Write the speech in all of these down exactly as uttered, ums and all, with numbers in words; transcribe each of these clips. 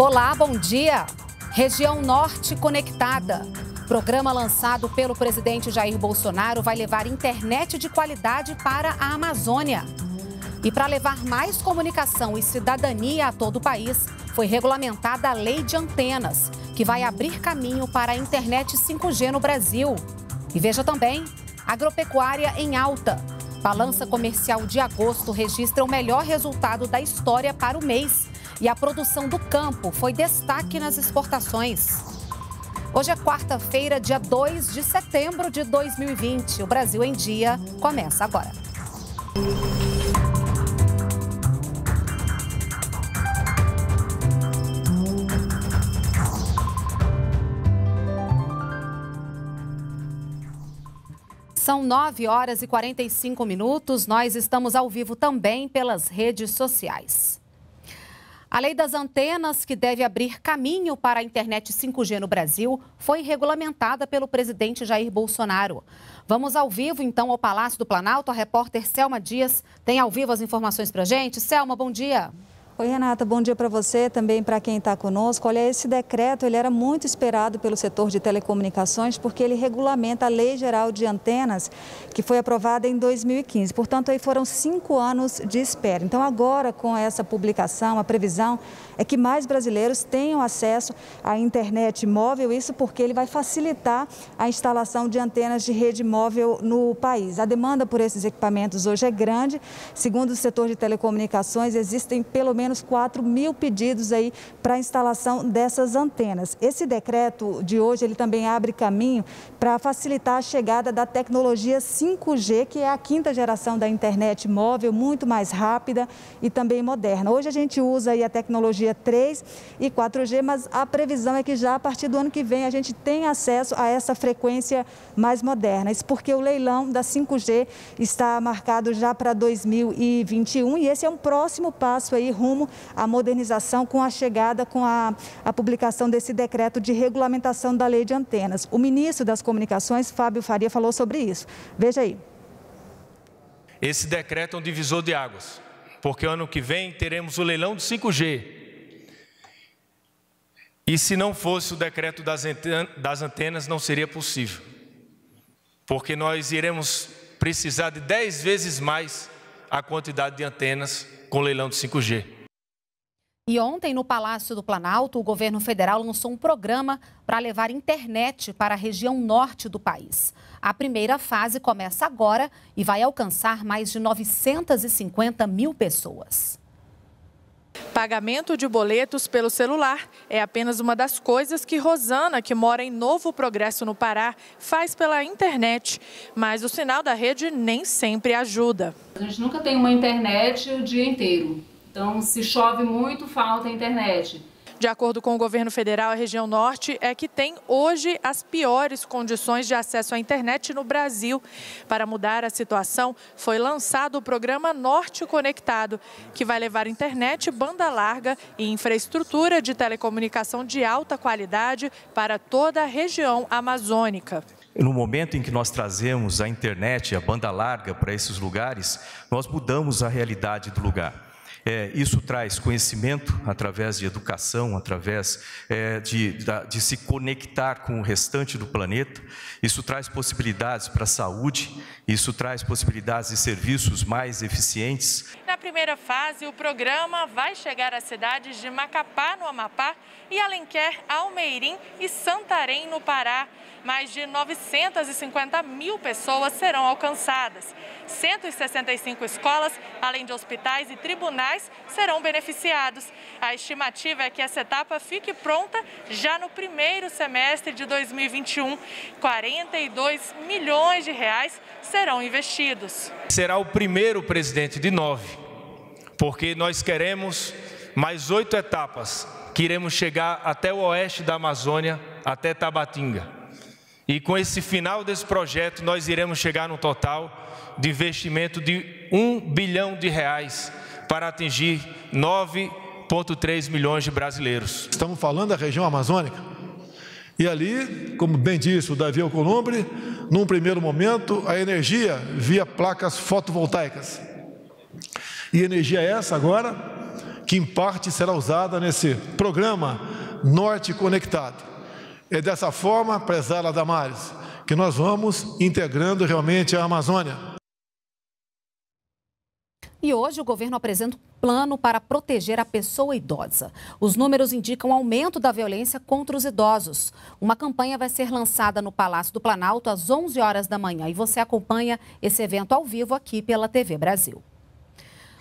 Olá, bom dia! Região Norte Conectada. Programa lançado pelo presidente Jair Bolsonaro vai levar internet de qualidade para a Amazônia. E para levar mais comunicação e cidadania a todo o país, foi regulamentada a Lei de Antenas, que vai abrir caminho para a internet cinco G no Brasil. E veja também, agropecuária em alta. Balança comercial de agosto registra o melhor resultado da história para o mês. E a produção do campo foi destaque nas exportações. Hoje é quarta-feira, dia dois de setembro de dois mil e vinte. O Brasil em Dia começa agora. São nove horas e quarenta e cinco minutos. Nós estamos ao vivo também pelas redes sociais. A Lei das Antenas, que deve abrir caminho para a internet cinco G no Brasil, foi regulamentada pelo presidente Jair Bolsonaro. Vamos ao vivo, então, ao Palácio do Planalto. A repórter Selma Dias tem ao vivo as informações para a gente. Selma, bom dia. Oi, Renata, bom dia para você, também para quem está conosco. Olha, esse decreto ele era muito esperado pelo setor de telecomunicações porque ele regulamenta a Lei Geral de Antenas, que foi aprovada em dois mil e quinze. Portanto, aí foram cinco anos de espera. Então, agora, com essa publicação, a previsão é que mais brasileiros tenham acesso à internet móvel, isso porque ele vai facilitar a instalação de antenas de rede móvel no país. A demanda por esses equipamentos hoje é grande. Segundo o setor de telecomunicações, existem pelo menos menos quatro mil pedidos aí para a instalação dessas antenas. Esse decreto de hoje, ele também abre caminho para facilitar a chegada da tecnologia cinco G, que é a quinta geração da internet móvel, muito mais rápida e também moderna. Hoje a gente usa aí a tecnologia três e quatro G, mas a previsão é que já a partir do ano que vem a gente tenha acesso a essa frequência mais moderna. Isso porque o leilão da cinco G está marcado já para dois mil e vinte e um e esse é um próximo passo aí rumo a modernização com a chegada, com a, a publicação desse decreto de regulamentação da Lei de Antenas. O ministro das Comunicações, Fábio Faria, falou sobre isso. Veja aí. Esse decreto é um divisor de águas, porque ano que vem teremos o leilão do cinco G. E se não fosse o decreto das antenas, das antenas não seria possível, porque nós iremos precisar de dez vezes mais a quantidade de antenas com o leilão do cinco G. E ontem, no Palácio do Planalto, o governo federal lançou um programa para levar internet para a região norte do país. A primeira fase começa agora e vai alcançar mais de novecentos e cinquenta mil pessoas. Pagamento de boletos pelo celular é apenas uma das coisas que Rosana, que mora em Novo Progresso, no Pará, faz pela internet. Mas o sinal da rede nem sempre ajuda. A gente nunca tem uma internet o dia inteiro. Então, se chove muito, falta internet. De acordo com o governo federal, a região norte é que tem hoje as piores condições de acesso à internet no Brasil. Para mudar a situação, foi lançado o programa Norte Conectado, que vai levar internet, banda larga e infraestrutura de telecomunicação de alta qualidade para toda a região amazônica. No momento em que nós trazemos a internet, a banda larga para esses lugares, nós mudamos a realidade do lugar. É, isso traz conhecimento através de educação, através é, de, de se conectar com o restante do planeta. Isso traz possibilidades para a saúde, isso traz possibilidades de serviços mais eficientes. Na primeira fase, o programa vai chegar às cidades de Macapá, no Amapá, e Alenquer, Almeirim e Santarém, no Pará. Mais de novecentos e cinquenta mil pessoas serão alcançadas. cento e sessenta e cinco escolas, além de hospitais e tribunais, serão beneficiados. A estimativa é que essa etapa fique pronta já no primeiro semestre de dois mil e vinte e um. quarenta e dois milhões de reais serão investidos. Será o primeiro, presidente, de nove, porque nós queremos mais oito etapas que iremos chegar até o oeste da Amazônia, até Tabatinga. E com esse final desse projeto, nós iremos chegar num total de investimento de um bilhão de reais para atingir nove vírgula três milhões de brasileiros. Estamos falando da região amazônica. E ali, como bem disse o Davi Alcolumbre, num primeiro momento, a energia via placas fotovoltaicas. E energia essa agora que em parte será usada nesse programa Norte Conectado. É dessa forma, prezada Damares, que nós vamos integrando realmente a Amazônia. E hoje o governo apresenta um plano para proteger a pessoa idosa. Os números indicam aumento da violência contra os idosos. Uma campanha vai ser lançada no Palácio do Planalto às onze horas da manhã. E você acompanha esse evento ao vivo aqui pela T V Brasil.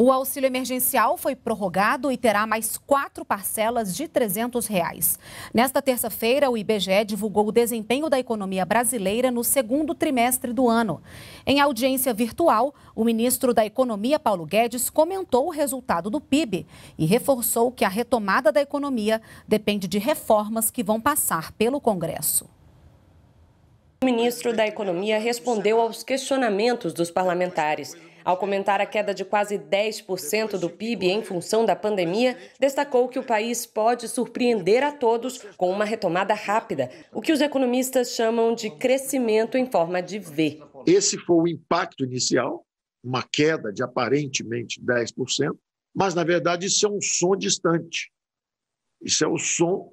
O auxílio emergencial foi prorrogado e terá mais quatro parcelas de trezentos reais. Nesta terça-feira, o I B G E divulgou o desempenho da economia brasileira no segundo trimestre do ano. Em audiência virtual, o ministro da Economia, Paulo Guedes, comentou o resultado do P I B e reforçou que a retomada da economia depende de reformas que vão passar pelo Congresso. O ministro da Economia respondeu aos questionamentos dos parlamentares. Ao comentar a queda de quase dez por cento do P I B em função da pandemia, destacou que o país pode surpreender a todos com uma retomada rápida, o que os economistas chamam de crescimento em forma de V. Esse foi o impacto inicial, uma queda de aparentemente dez por cento, mas na verdade isso é um som distante. Isso é o som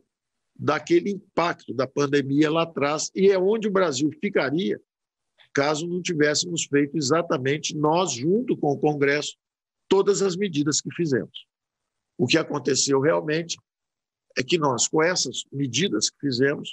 daquele impacto da pandemia lá atrás e é onde o Brasil ficaria caso não tivéssemos feito exatamente nós, junto com o Congresso, todas as medidas que fizemos. O que aconteceu realmente é que nós, com essas medidas que fizemos,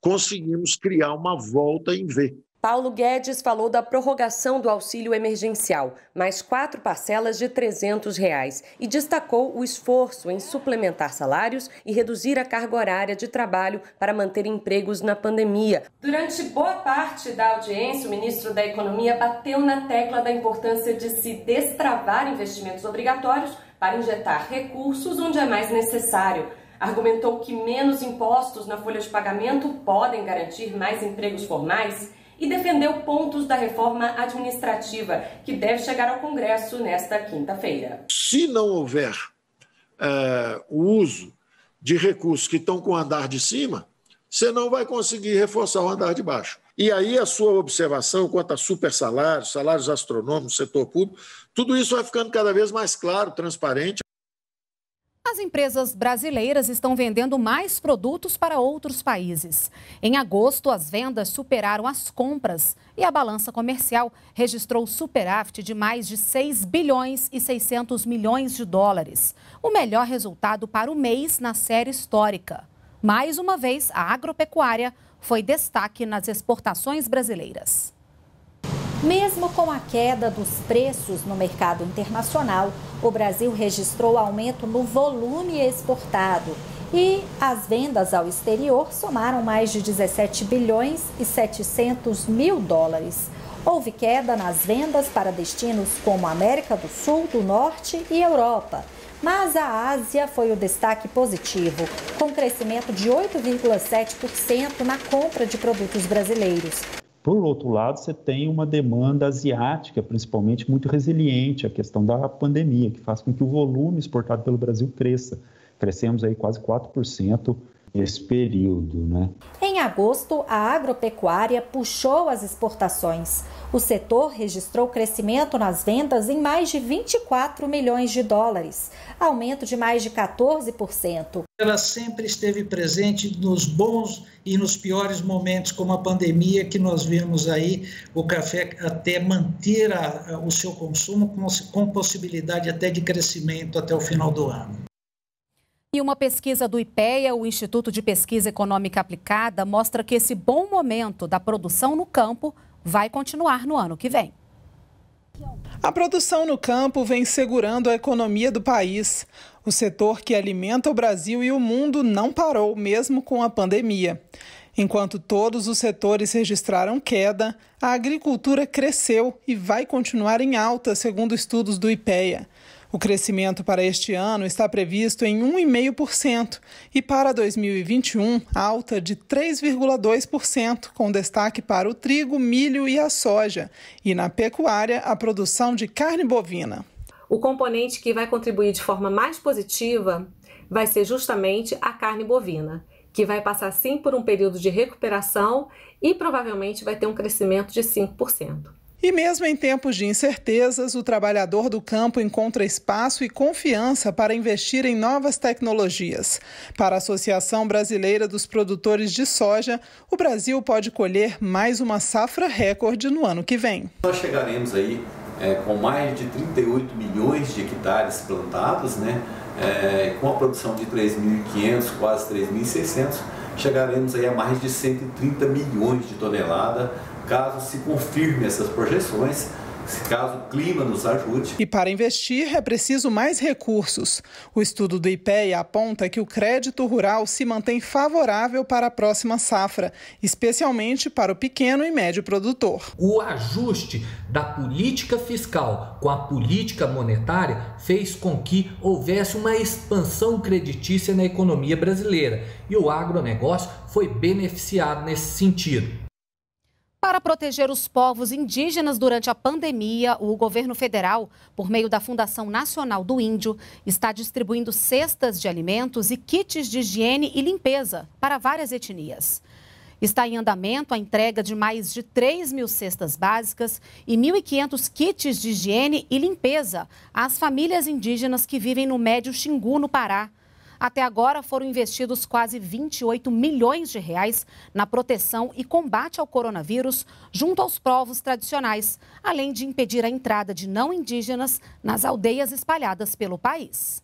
conseguimos criar uma volta em V. Paulo Guedes falou da prorrogação do auxílio emergencial, mais quatro parcelas de trezentos reais, e destacou o esforço em suplementar salários e reduzir a carga horária de trabalho para manter empregos na pandemia. Durante boa parte da audiência, o ministro da Economia bateu na tecla da importância de se destravar investimentos obrigatórios para injetar recursos onde é mais necessário. Argumentou que menos impostos na folha de pagamento podem garantir mais empregos formais e defendeu pontos da reforma administrativa, que deve chegar ao Congresso nesta quinta-feira. Se não houver é, o uso de recursos que estão com o andar de cima, você não vai conseguir reforçar o andar de baixo. E aí a sua observação quanto a supersalários, salários astronômicos, setor público, tudo isso vai ficando cada vez mais claro, transparente. As empresas brasileiras estão vendendo mais produtos para outros países. Em agosto, as vendas superaram as compras e a balança comercial registrou superávit de mais de seis bilhões e seiscentos milhões de dólares. O melhor resultado para o mês na série histórica. Mais uma vez, a agropecuária foi destaque nas exportações brasileiras. Mesmo com a queda dos preços no mercado internacional, o Brasil registrou aumento no volume exportado e as vendas ao exterior somaram mais de dezessete bilhões e setecentos mil dólares. Houve queda nas vendas para destinos como América do Sul, do Norte e Europa. Mas a Ásia foi o destaque positivo, com crescimento de oito vírgula sete por cento na compra de produtos brasileiros. Por outro lado, você tem uma demanda asiática, principalmente, muito resiliente à questão da pandemia, que faz com que o volume exportado pelo Brasil cresça. Crescemos aí quase quatro por cento nesse período, né? Em agosto, a agropecuária puxou as exportações. O setor registrou crescimento nas vendas em mais de vinte e quatro milhões de dólares, aumento de mais de quatorze por cento. Ela sempre esteve presente nos bons e nos piores momentos, como a pandemia, que nós vemos aí o café até manter a, a, o seu consumo com, com possibilidade até de crescimento até o final do ano. E uma pesquisa do IPEA, o Instituto de Pesquisa Econômica Aplicada, mostra que esse bom momento da produção no campo vai continuar no ano que vem. A produção no campo vem segurando a economia do país. O setor que alimenta o Brasil e o mundo não parou, mesmo com a pandemia. Enquanto todos os setores registraram queda, a agricultura cresceu e vai continuar em alta, segundo estudos do IPEA. O crescimento para este ano está previsto em um vírgula cinco por cento e para dois mil e vinte e um, alta de três vírgula dois por cento, com destaque para o trigo, milho e a soja, e na pecuária, a produção de carne bovina. O componente que vai contribuir de forma mais positiva vai ser justamente a carne bovina, que vai passar sim por um período de recuperação e provavelmente vai ter um crescimento de cinco por cento. E mesmo em tempos de incertezas, o trabalhador do campo encontra espaço e confiança para investir em novas tecnologias. Para a Associação Brasileira dos Produtores de Soja, o Brasil pode colher mais uma safra recorde no ano que vem. Nós chegaremos aí é, com mais de trinta e oito milhões de hectares plantados, né? É, com a produção de três mil e quinhentos, quase três mil e seiscentos, chegaremos aí a mais de cento e trinta milhões de toneladas, caso se confirme essas projeções, caso o clima nos ajude. E para investir é preciso mais recursos. O estudo do IPEA aponta que o crédito rural se mantém favorável para a próxima safra, especialmente para o pequeno e médio produtor. O ajuste da política fiscal com a política monetária fez com que houvesse uma expansão creditícia na economia brasileira e o agronegócio foi beneficiado nesse sentido. Para proteger os povos indígenas durante a pandemia, o governo federal, por meio da Fundação Nacional do Índio, está distribuindo cestas de alimentos e kits de higiene e limpeza para várias etnias. Está em andamento a entrega de mais de três mil cestas básicas e mil e quinhentos kits de higiene e limpeza às famílias indígenas que vivem no Médio Xingu, no Pará. Até agora foram investidos quase vinte e oito milhões de reais na proteção e combate ao coronavírus junto aos povos tradicionais, além de impedir a entrada de não indígenas nas aldeias espalhadas pelo país.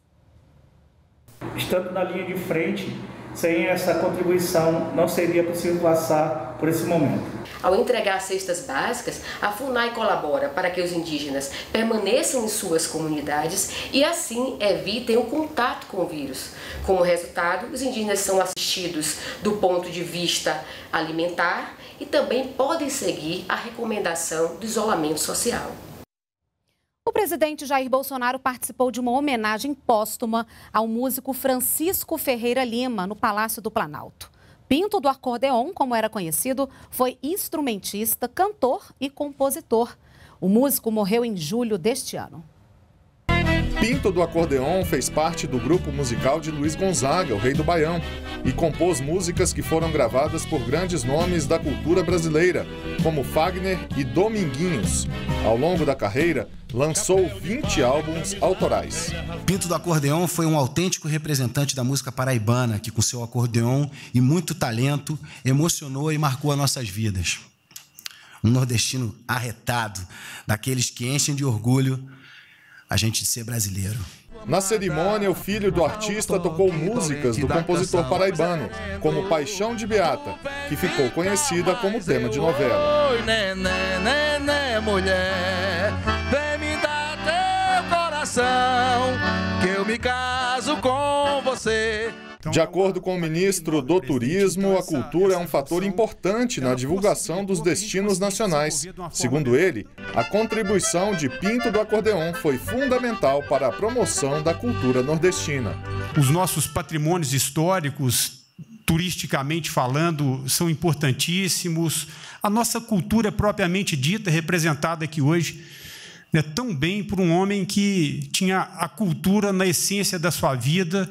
Estando na linha de frente, sem essa contribuição não seria possível passar por esse momento. Ao entregar cestas básicas, a FUNAI colabora para que os indígenas permaneçam em suas comunidades e assim evitem o contato com o vírus. Como resultado, os indígenas são assistidos do ponto de vista alimentar e também podem seguir a recomendação do isolamento social. O presidente Jair Bolsonaro participou de uma homenagem póstuma ao músico Francisco Ferreira Lima, no Palácio do Planalto. Pinto do Acordeon, como era conhecido, foi instrumentista, cantor e compositor. O músico morreu em julho deste ano. Pinto do Acordeon fez parte do grupo musical de Luiz Gonzaga, o Rei do Baião, e compôs músicas que foram gravadas por grandes nomes da cultura brasileira, como Fagner e Dominguinhos. Ao longo da carreira, lançou vinte álbuns autorais. Pinto do Acordeon foi um autêntico representante da música paraibana, que com seu acordeon e muito talento, emocionou e marcou as nossas vidas. Um nordestino arretado, daqueles que enchem de orgulho a gente de ser brasileiro. Na cerimônia, o filho do artista tocou músicas do compositor paraibano, como Paixão de Beata, que ficou conhecida como tema de novela. De acordo com o ministro do Turismo, a cultura é um fator importante na divulgação dos destinos nacionais. Segundo ele, a contribuição de Pinto do Acordeon foi fundamental para a promoção da cultura nordestina. Os nossos patrimônios históricos, turisticamente falando, são importantíssimos. A nossa cultura propriamente dita, representada aqui hoje, né, tão bem por um homem que tinha a cultura na essência da sua vida,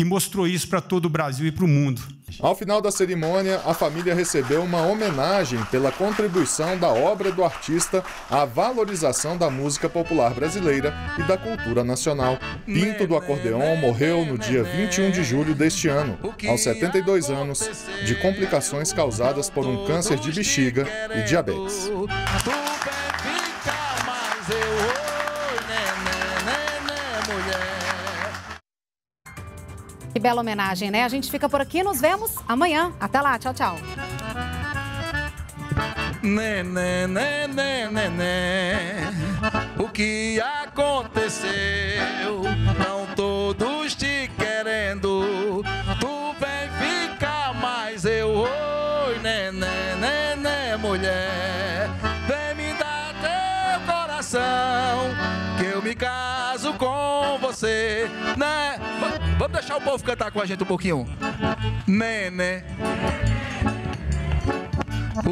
e mostrou isso para todo o Brasil e para o mundo. Ao final da cerimônia, a família recebeu uma homenagem pela contribuição da obra do artista à valorização da música popular brasileira e da cultura nacional. Pinto do Acordeon morreu no dia vinte e um de julho deste ano, aos setenta e dois anos, de complicações causadas por um câncer de bexiga e diabetes. Que bela homenagem, né? A gente fica por aqui, nos vemos amanhã. Até lá, tchau, tchau. Né, né, né, né, né, né. O que aconteceu? Não todos te querendo. Tu vem ficar, mas eu oi, né, né, né, né, mulher. Vem me dar teu coração, que eu me caso com você, né? Vamos deixar o povo cantar com a gente um pouquinho. Nenê.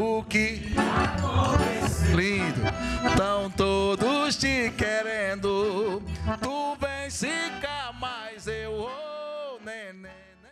O que aconteceu? Lindo. Estão todos te querendo. Tu vem ficar, mas eu, oh, nenê.